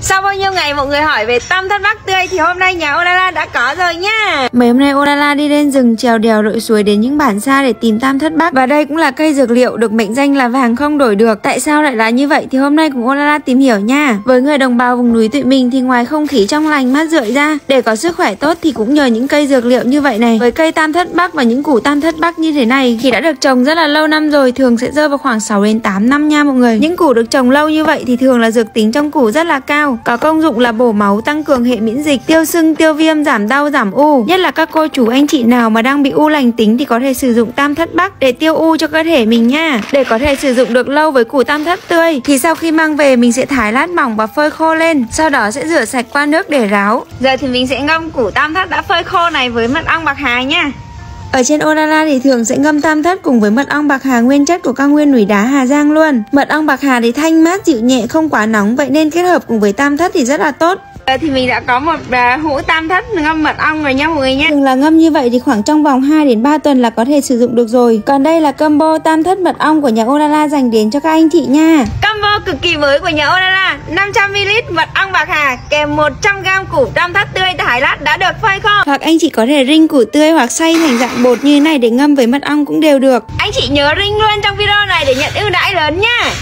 Sau bao nhiêu ngày mọi người hỏi về tam thất bắc tươi thì hôm nay nhà Ôlala đã có rồi nhá. Mấy hôm nay Ôlala đi lên rừng, trèo đèo lội suối đến những bản xa để tìm tam thất bắc. Và đây cũng là cây dược liệu được mệnh danh là vàng không đổi được. Tại sao lại là như vậy thì hôm nay cùng Ôlala tìm hiểu nha. Với người đồng bào vùng núi tụi mình thì ngoài không khí trong lành mát rượi ra, để có sức khỏe tốt thì cũng nhờ những cây dược liệu như vậy này. Với cây tam thất bắc và những củ tam thất bắc như thế này thì đã được trồng rất là lâu năm rồi, thường sẽ rơi vào khoảng 6 đến 8 năm nha mọi người. Những củ được trồng lâu như vậy thì thường là dược tính trong củ rất là cao, có công dụng là bổ máu, tăng cường hệ miễn dịch, tiêu sưng, tiêu viêm, giảm đau, giảm u. Nhất là các cô chú anh chị nào mà đang bị u lành tính thì có thể sử dụng tam thất bắc để tiêu u cho cơ thể mình nha. Để có thể sử dụng được lâu với củ tam thất tươi thì sau khi mang về mình sẽ thái lát mỏng và phơi khô lên, sau đó sẽ rửa sạch qua nước để ráo. Giờ thì mình sẽ ngâm củ tam thất đã phơi khô này với mật ong bạc hà nha. Ở trên Ôlala thì thường sẽ ngâm tam thất cùng với mật ong bạc hà nguyên chất của cao nguyên núi đá Hà Giang luôn. Mật ong bạc hà thì thanh mát, dịu nhẹ, không quá nóng, vậy nên kết hợp cùng với tam thất thì rất là tốt. Thì mình đã có một hũ tam thất ngâm mật ong rồi nha mọi người nhé. Thường là ngâm như vậy thì khoảng trong vòng 2 đến 3 tuần là có thể sử dụng được rồi. Còn đây là combo tam thất mật ong của nhà Ôlala dành đến cho các anh chị nha. Combo cực kỳ mới của nhà Ôlala, 500ml mật ong bạc hà kèm 100g củ tam thất tươi thái lát đã được phơi khô. Hoặc anh chị có thể ring củ tươi hoặc xay thành dạng bột như thế này để ngâm với mật ong cũng đều được. Anh chị nhớ ring luôn trong video này để nhận ưu đãi lớn nha.